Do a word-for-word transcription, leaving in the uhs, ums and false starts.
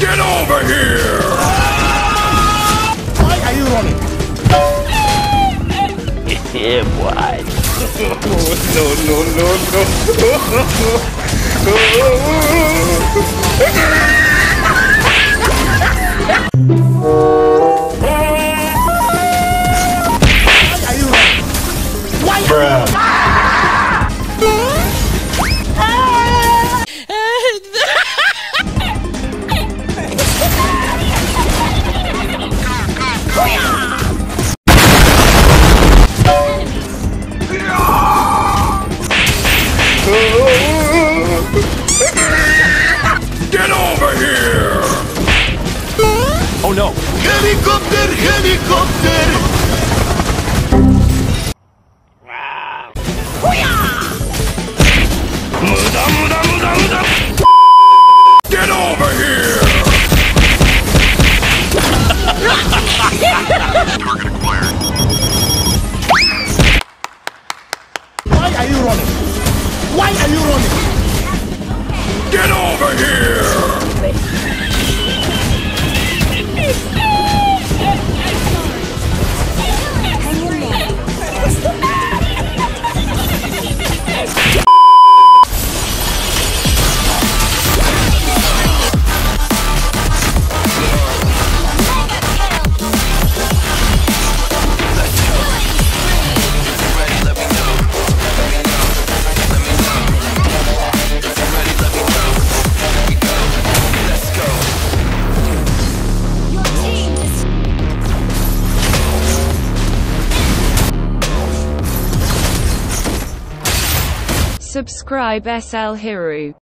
Get over here! Why are you running? Yeah, boy. No, no, no, no. Why are you running? Why are you running? Oh no! Helicopter! Helicopter! Wow! Muda, muda, muda, muda. Get over here! Target acquired. Why are you running? Why are you running? Get over here! Subscribe S L Hiru.